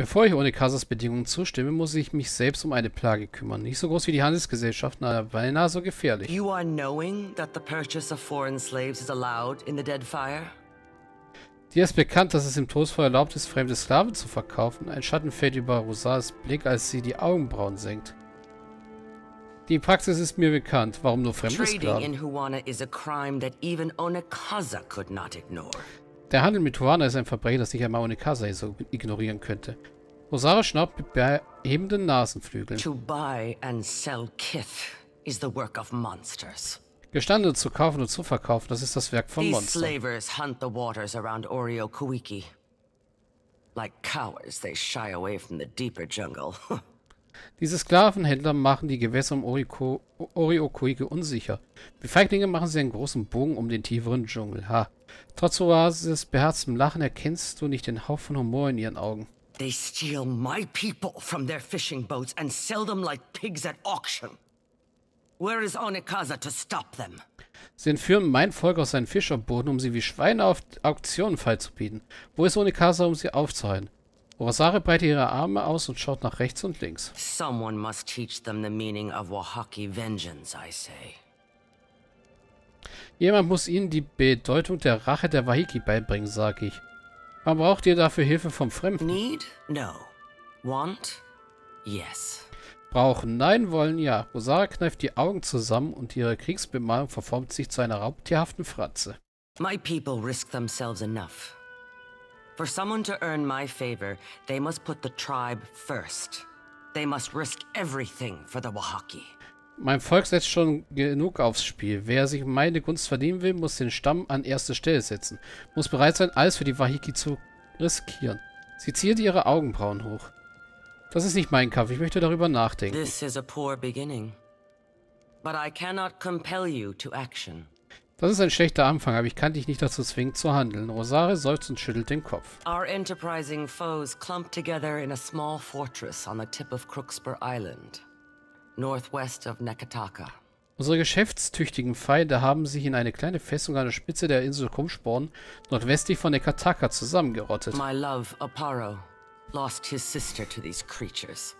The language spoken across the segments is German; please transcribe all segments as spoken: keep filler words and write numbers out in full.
Bevor ich Onekazas Bedingungen zustimme, muss ich mich selbst um eine Plage kümmern. Nicht so groß wie die Handelsgesellschaften, aber nahe so gefährlich. You are knowing that the purchase of foreign slaves is allowed in the Deadfire? Dir ist bekannt, dass es im Todesfeuer erlaubt ist, fremde Sklaven zu verkaufen. Ein Schatten fällt über Rosas Blick, als sie die Augenbrauen senkt. Die Praxis ist mir bekannt. Warum nur fremde Sklaven? Der Handel mit Huana ist ein Verbrechen, das nicht einmal Onekasa so ignorieren könnte. Rosa schnaubt mit behebenden Nasenflügeln. Gestanden zu kaufen und zu verkaufen, das ist das Werk von Monstern. Diese Sklavenhändler machen die Gewässer um Ori o Koīki unsicher. Wie Feiglinge machen sie einen großen Bogen um den tieferen Dschungel. Ha. Trotz Oasis beherztem Lachen erkennst du nicht den Hauch von Humor in ihren Augen. They steal my people from their fishing boats and sell them like pigs at auction. Where is Onekasa to stop them? Sie entführen mein Volk aus seinen Fischerbooten, um sie wie Schweine auf Auktionen feilzubieten. Wo ist Onekasa, um sie aufzuhalten? Orosare breitet ihre Arme aus und schaut nach rechts und links. Someone must teach them the meaning of Wahaki vengeance, I say. Jemand muss ihnen die Bedeutung der Rache der Wahaki beibringen, sage ich. Man braucht ihr dafür Hilfe vom Fremden. Need? No. Want? Yes. Brauchen, nein, wollen, ja. Rosara kneift die Augen zusammen und ihre Kriegsbemalung verformt sich zu einer raubtierhaften Fratze. My people risk themselves enough. For someone to earn my favor, they must put the tribe first. They must risk everything for the Wahaki. Mein Volk setzt schon genug aufs Spiel. Wer sich meine Gunst verdienen will, muss den Stamm an erste Stelle setzen. Muss bereit sein, alles für die Wahaki zu riskieren. Sie zieht ihre Augenbrauen hoch. Das ist nicht mein Kampf, ich möchte darüber nachdenken. This is a poor beginning. But I cannot compel you to action. Das ist ein schlechter Anfang, aber ich kann dich nicht dazu zwingen zu handeln. Rosare seufzt und schüttelt den Kopf. Our enterprising foes clumped together in a small fortress on the tip of Krummsporn Island, northwest of Nekataka. Unsere geschäftstüchtigen Feinde haben sich in eine kleine Festung an der Spitze der Insel Krummsporn nordwestlich von Nekataka zusammengerottet. My love, Aparo. Lost his sister to these creatures.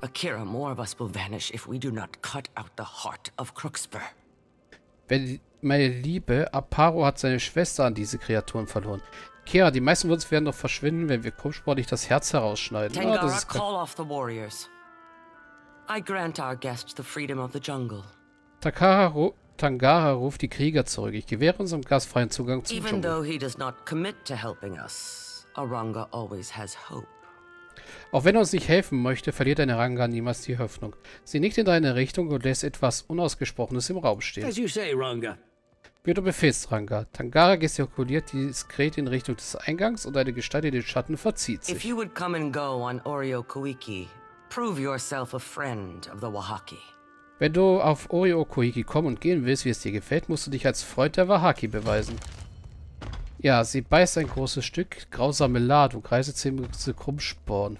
Akira, more of us will vanish if we do not cut out the heart of Krummsporn. Meine Liebe, Aparo hat seine Schwester an diese Kreaturen verloren. Akira, die meisten von uns werden noch verschwinden, wenn wir Krummsporn nicht das Herz herausschneiden. Tangaroa, oh, das ist call off the warriors. I grant our guests the freedom of the jungle. Takara, Tangara ruft die Krieger zurück. Ich gewähre unserem Gast freien Zugang zum Dschungel. Even though he does not commit to helping us, Ranga always has hope. Auch wenn er uns nicht helfen möchte, verliert eine Ranga niemals die Hoffnung. Sie nickt in deine Richtung und lässt etwas Unausgesprochenes im Raum stehen. As you say, Ranga. Wie du befehlst, Ranga. Tangara gestikuliert diskret in Richtung des Eingangs und eine Gestalt in den Schatten verzieht sich. If you would come and go on Ori o Koīki, prove yourself a friend of the Wahaki. Wenn du auf Ori o Koīki kommen und gehen willst, wie es dir gefällt, musst du dich als Freund der Wahaki beweisen. Ja, sie beißt ein großes Stück. Grausame Ladung. Reise zu Krummsporn.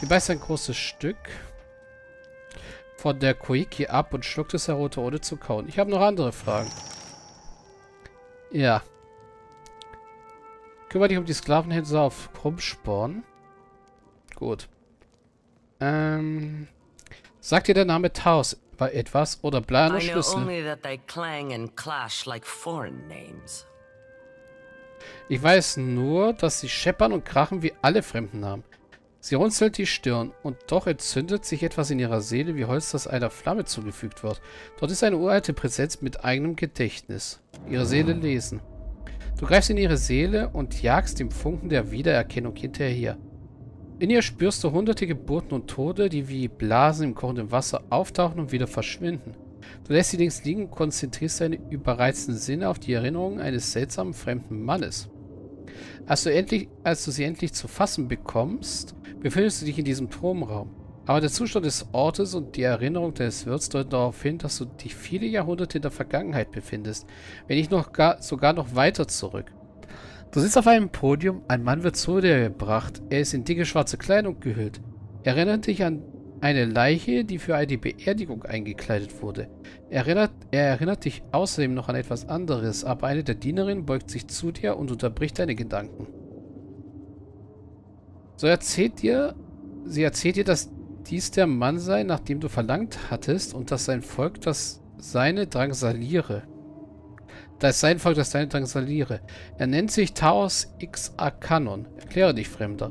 Sie beißt ein großes Stück von der Koīki ab und schluckt es herunter, ohne zu kauen. Ich habe noch andere Fragen. Ja. Kümmere dich um die Sklavenhändler auf Krummsporn. Gut. Ähm. Sagt dir der Name Thaos bei etwas oder bleierner Schlüssel? Ich weiß nur, dass sie scheppern und krachen wie alle fremden Namen. Sie runzelt die Stirn und doch entzündet sich etwas in ihrer Seele, wie Holz, das einer Flamme zugefügt wird. Dort ist eine uralte Präsenz mit eigenem Gedächtnis. Ihre Seele lesen. Du greifst in ihre Seele und jagst dem Funken der Wiedererkennung hinterher. In ihr spürst du hunderte Geburten und Tode, die wie Blasen im kochenden Wasser auftauchen und wieder verschwinden. Du lässt sie links liegen und konzentrierst deine überreizten Sinne auf die Erinnerungen eines seltsamen fremden Mannes. Als du, endlich, als du sie endlich zu fassen bekommst, befindest du dich in diesem Turmraum. Aber der Zustand des Ortes und die Erinnerung des Wirts deuten darauf hin, dass du dich viele Jahrhunderte in der Vergangenheit befindest, wenn nicht noch gar, sogar noch weiter zurück. Du sitzt auf einem Podium, ein Mann wird zu dir gebracht, er ist in dicke schwarze Kleidung gehüllt. Erinnert dich an eine Leiche, die für eine Beerdigung eingekleidet wurde. Erinnert, er erinnert dich außerdem noch an etwas anderes, aber eine der Dienerinnen beugt sich zu dir und unterbricht deine Gedanken. So erzählt dir, sie erzählt dir, dass dies der Mann sei, nach dem du verlangt hattest, und dass sein Volk das seine drangsaliere. Das sein Volk das seine drangsaliere. Er nennt sich Thaos ix Arkannon. Erkläre dich, Fremder.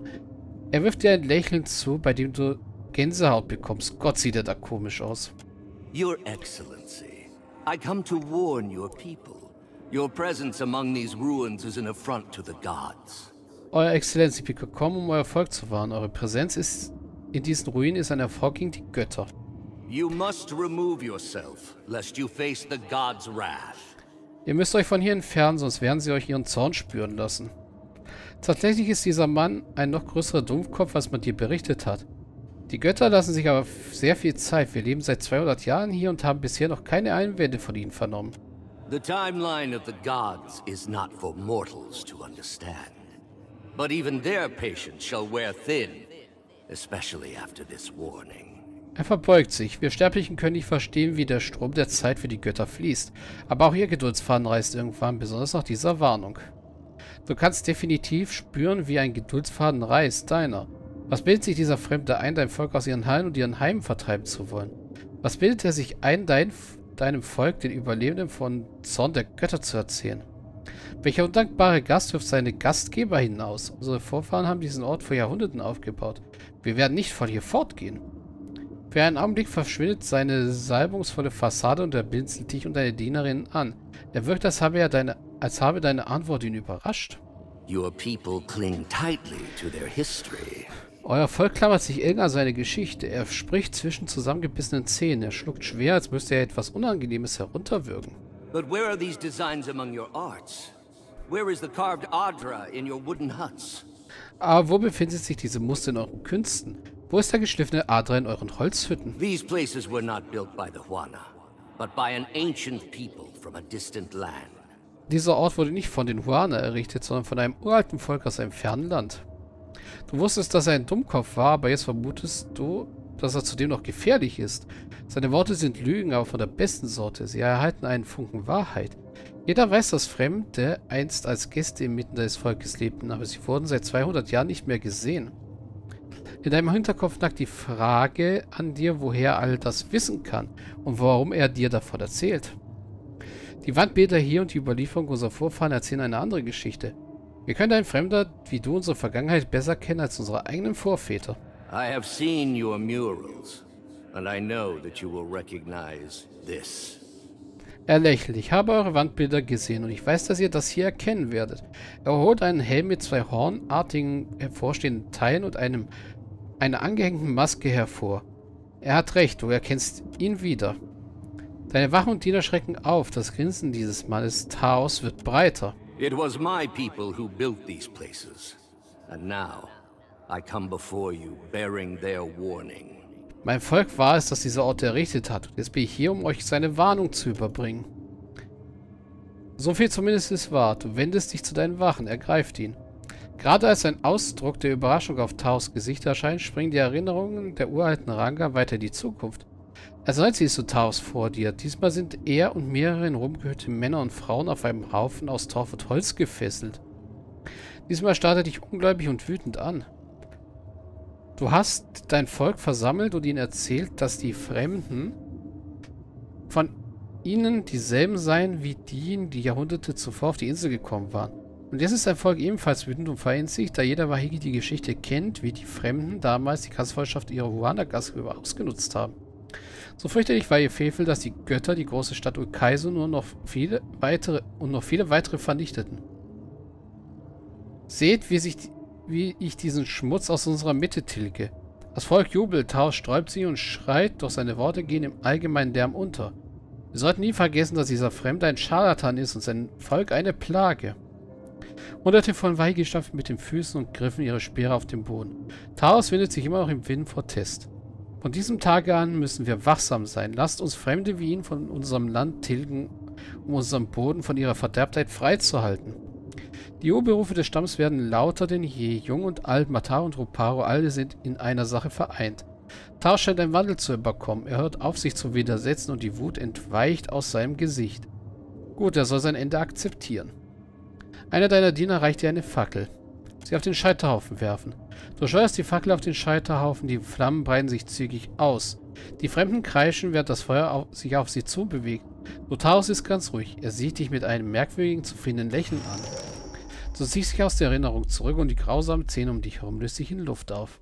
Er wirft dir ein Lächeln zu, bei dem du Gänsehaut bekommst. Gott, sieht er da komisch aus. Your Excellency, I come to warn your people. Your presence among these ruins is an affront to the gods. Euer Exzellenz, ich bin gekommen, um euer Volk zu wahren. Eure Präsenz ist in diesen Ruinen ist ein Erfolg gegen die Götter. You must remove yourself, lest you face the gods' wrath. Ihr müsst euch von hier entfernen, sonst werden sie euch ihren Zorn spüren lassen. Tatsächlich ist dieser Mann ein noch größerer Dummkopf, als man dir berichtet hat. Die Götter lassen sich aber sehr viel Zeit. Wir leben seit zweihundert Jahren hier und haben bisher noch keine Einwände von ihnen vernommen. The timeline of the gods is not for mortals to understand. But even their patience shall wear thin, especially after this warning. Er verbeugt sich. Wir Sterblichen können nicht verstehen, wie der Strom der Zeit für die Götter fließt. Aber auch ihr Geduldsfaden reißt irgendwann, besonders nach dieser Warnung. Du kannst definitiv spüren, wie ein Geduldsfaden reißt, deiner. Was bildet sich dieser Fremde ein, dein Volk aus ihren Hallen und ihren Heimen vertreiben zu wollen? Was bildet er sich ein, dein, deinem Volk, den Überlebenden, von Zorn der Götter zu erzählen? Welcher undankbare Gast wirft seine Gastgeber hinaus? Unsere Vorfahren haben diesen Ort vor Jahrhunderten aufgebaut. Wir werden nicht von hier fortgehen. Für einen Augenblick verschwindet seine salbungsvolle Fassade und er blinzelt dich und deine Dienerinnen an. Er wirkt, als habe, er deine, als habe deine Antwort ihn überrascht. Your people cling tightly to their history. Euer Volk klammert sich eng an seine Geschichte. Er spricht zwischen zusammengebissenen Zähnen. Er schluckt schwer, als müsste er etwas Unangenehmes herunterwürgen. But where are these designs among your arts? Where is the carved Adra in your wooden huts? Aber wo befinden sich diese Muster in euren Künsten? Wo ist der geschliffene Adra in euren Holzhütten? These places were not built by the Huana, but by an ancient people from a distant land. Dieser Ort wurde nicht von den Huana errichtet, sondern von einem uralten Volk aus einem fernen Land. Du wusstest, dass er ein Dummkopf war, aber jetzt vermutest du, dass er zudem noch gefährlich ist. Seine Worte sind Lügen, aber von der besten Sorte. Sie erhalten einen Funken Wahrheit. Jeder weiß, dass Fremde einst als Gäste inmitten des Volkes lebten, aber sie wurden seit zweihundert Jahren nicht mehr gesehen. In deinem Hinterkopf nagt die Frage an dir, woher er all das wissen kann und warum er dir davon erzählt. Die Wandbilder hier und die Überlieferung unserer Vorfahren erzählen eine andere Geschichte. Wir können ein Fremder wie du unsere Vergangenheit besser kennen als unsere eigenen Vorväter. I have seen your murals, and I know that you will recognize this. Er lächelt. Ich habe eure Wandbilder gesehen und ich weiß, dass ihr das hier erkennen werdet. Er holt einen Helm mit zwei hornartigen hervorstehenden Teilen und einem einer angehängten Maske hervor. Er hat recht, du erkennst ihn wieder. Deine Wachen und Diener schrecken auf. Das Grinsen dieses Mannes Thaos wird breiter. It was my people who built these places, and now. I come before you, bearing their warning. Mein Volk war es, das dieser Ort errichtet hat. Jetzt bin ich hier, um euch seine Warnung zu überbringen. So viel zumindest ist wahr. Du wendest dich zu deinen Wachen, ergreift ihn. Gerade als ein Ausdruck der Überraschung auf Thaos Gesicht erscheint, springen die Erinnerungen der uralten Ranga weiter in die Zukunft. Erneut siehst du Thaos vor dir. Diesmal sind er und mehrere in Rum gehüllte Männer und Frauen auf einem Haufen aus Torf und Holz gefesselt. Diesmal starrt er dich ungläubig und wütend an. Du hast dein Volk versammelt und ihnen erzählt, dass die Fremden von ihnen dieselben seien wie die, die Jahrhunderte zuvor auf die Insel gekommen waren. Und jetzt ist dein Volk ebenfalls wütend und verängstigt, da jeder Wahaki die Geschichte kennt, wie die Fremden damals die Gastfreundschaft ihrer Huana-Gastgeber ausgenutzt haben. So fürchterlich war ihr Frevel, dass die Götter die große Stadt Ulkaiso nur noch viele weitere und noch viele weitere vernichteten. Seht, wie sich die wie ich diesen Schmutz aus unserer Mitte tilge. Das Volk jubelt, Thaos sträubt sich und schreit, doch seine Worte gehen im allgemeinen Lärm unter. Wir sollten nie vergessen, dass dieser Fremde ein Scharlatan ist und sein Volk eine Plage. Hunderte von Wahiki stampften mit den Füßen und griffen ihre Speere auf den Boden. Thaos windet sich immer noch im Wind vor Test. Von diesem Tage an müssen wir wachsam sein. Lasst uns Fremde wie ihn von unserem Land tilgen, um unseren Boden von ihrer Verderbtheit freizuhalten. Die Oberrufe des Stamms werden lauter denn je. Jung und alt, Matar und Ruparo, alle sind in einer Sache vereint. Thaos scheint einen Wandel zu überkommen. Er hört auf, sich zu widersetzen und die Wut entweicht aus seinem Gesicht. Gut, er soll sein Ende akzeptieren. Einer deiner Diener reicht dir eine Fackel. sie auf den Scheiterhaufen werfen. Du steuerst die Fackel auf den Scheiterhaufen, die Flammen breiten sich zügig aus. Die Fremden kreischen, während das Feuer auf, sich auf sie zubewegt. Nur Thaos ist ganz ruhig. Er sieht dich mit einem merkwürdigen, zufriedenen Lächeln an. Du ziehst dich aus der Erinnerung zurück und die grausamen Zähne um dich herum löst sich in Luft auf.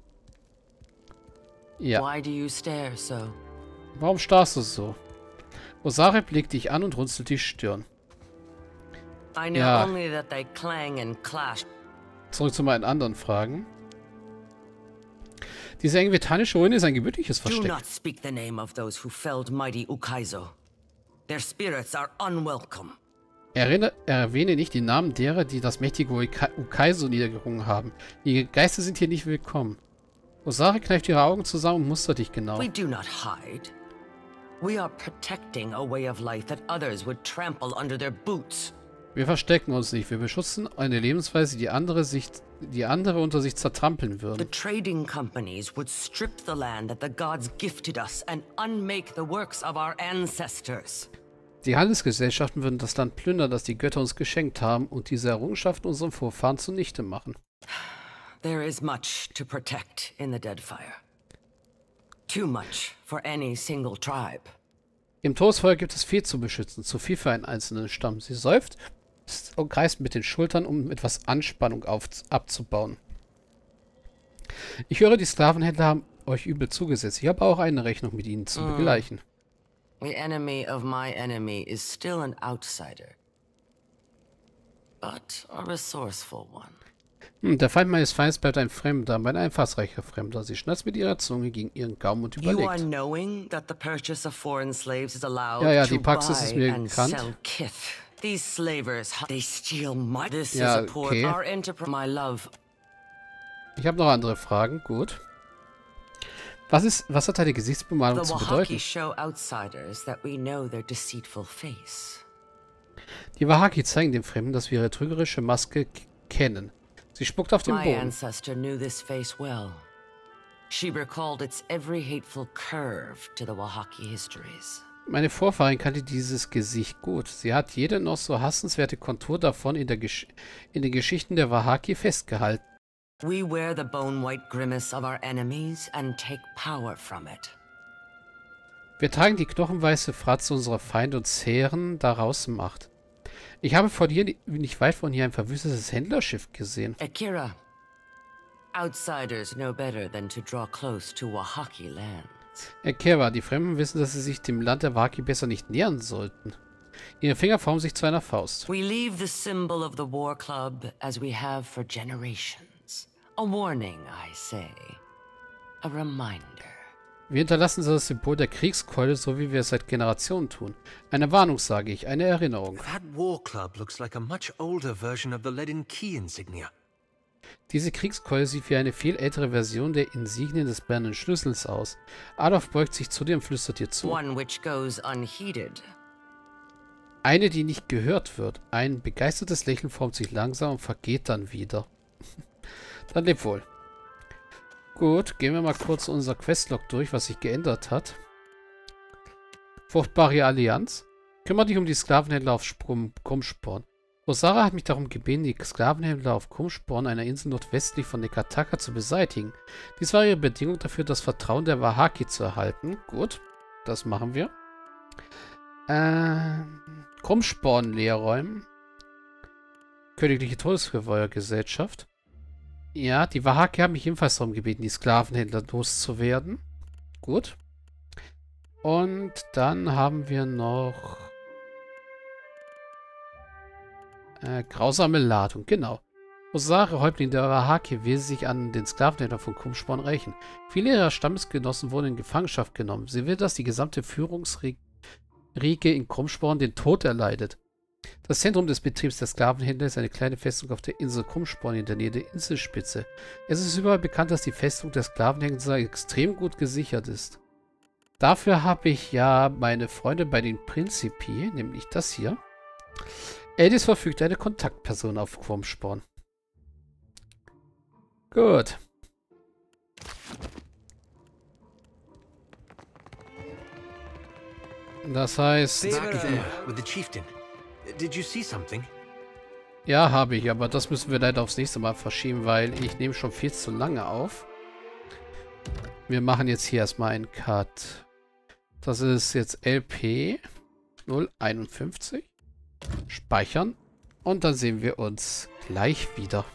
Ja. Warum starrst du so? Osare blickt dich an und runzelt die Stirn. Ja. Zurück zu meinen anderen Fragen. Diese engvetanische Ruine ist ein gemütliches Versteck. Erinnere, erwähne nicht die Namen derer, die das mächtige Ulkaiso niedergerungen haben. Die Geister sind hier nicht willkommen. Osare kneift ihre Augen zusammen und mustert dich genau. We do not hide. We are protecting a way of life that others would trample under their boots. Wir verstecken uns nicht. Wir beschützen eine Lebensweise, die andere, sich, die andere unter sich zertrampeln würden. Die Handelsgesellschaften würden das Land plündern, das die Götter uns geschenkt haben, und diese Errungenschaften unseren Vorfahren zunichte machen. There is much to protect in the Deadfire. Too much for any single tribe. Im Todesfeuer gibt es viel zu beschützen, zu viel für einen einzelnen Stamm. Sie seufzt und greift mit den Schultern, um etwas Anspannung auf, abzubauen. Ich höre, die Sklavenhändler haben euch übel zugesetzt. Ich habe auch eine Rechnung mit ihnen zu begleichen. The enemy of my enemy is still an outsider, but a resourceful one. Hm, der Feind meines Feindes bleibt ein Fremder, aber ein einfallsreicher Fremder. Sie schnalzt mit ihrer Zunge gegen ihren Gaumen und überlegt. Ja, ja, die Praxis ist mir bekannt. Ja, okay. Ich habe noch andere Fragen, gut. Was, ist, was hat deine Gesichtsbemalung zu bedeuten? Die Wahaki zeigen den Fremden, dass wir ihre trügerische Maske kennen. Sie spuckt auf den Boden. Meine Vorfahren kannte dieses Gesicht gut. Sie hat jede noch so hassenswerte Kontur davon in, der Gesch in den Geschichten der Wahaki festgehalten. Wir tragen die knochenweiße Fratze unserer Feinde und zehren daraus Macht. Ich habe vor dir, nicht weit von hier, ein verwüstetes Händlerschiff gesehen. Akira. Outsiders know better than to draw close to Wahaki land. Akira, die Fremden wissen, dass sie sich dem Land der Wahaki besser nicht nähern sollten. Ihre Finger formen sich zu einer Faust. We leave the symbol of the war club as we have for generations. A warning, I say. A reminder. Wir hinterlassen das Symbol der Kriegskeule, so wie wir es seit Generationen tun. Eine Warnung, sage ich, eine Erinnerung. Diese Kriegskeule sieht wie eine viel ältere Version der Insignien des brennenden Schlüssels aus. Adolf beugt sich zu dir und flüstert dir zu. Eine, die nicht gehört wird. Ein begeistertes Lächeln formt sich langsam und vergeht dann wieder. Dann leb wohl. Gut, gehen wir mal kurz unser Questlog durch, was sich geändert hat. Fruchtbare Allianz. Kümmere dich um die Sklavenhändler auf Krummsporn. Osara hat mich darum gebeten, die Sklavenhändler auf Krummsporn, einer Insel nordwestlich von Nekataka, zu beseitigen. Dies war ihre Bedingung dafür, das Vertrauen der Wahaki zu erhalten. Gut, das machen wir. Äh, Krummsporn leerräumen. Königliche Todesfeuergesellschaft. Ja, die Wahaki haben mich ebenfalls darum gebeten, die Sklavenhändler loszuwerden. Gut. Und dann haben wir noch... Äh, grausame Ladung, genau. Osare, Häuptling der Arahake, will sich an den Sklavenhändler von Krummsporn rächen. Viele ihrer Stammesgenossen wurden in Gefangenschaft genommen. Sie will, dass die gesamte Führungsriege in Krummsporn den Tod erleidet. Das Zentrum des Betriebs der Sklavenhändler ist eine kleine Festung auf der Insel Krummsporn in der Nähe der Inselspitze. Es ist überall bekannt, dass die Festung der Sklavenhändler extrem gut gesichert ist. Dafür habe ich ja meine Freunde bei den Prinzipi, nämlich das hier. Edis verfügt eine Kontaktperson auf Krummsporn. Gut. Das heißt... Did you see something? Ja, habe ich, aber das müssen wir leider aufs nächste Mal verschieben, weil ich nehme schon viel zu lange auf. Wir machen jetzt hier erstmal einen Cut. Das ist jetzt L P null einundfünfzig. Speichern. Und dann sehen wir uns gleich wieder.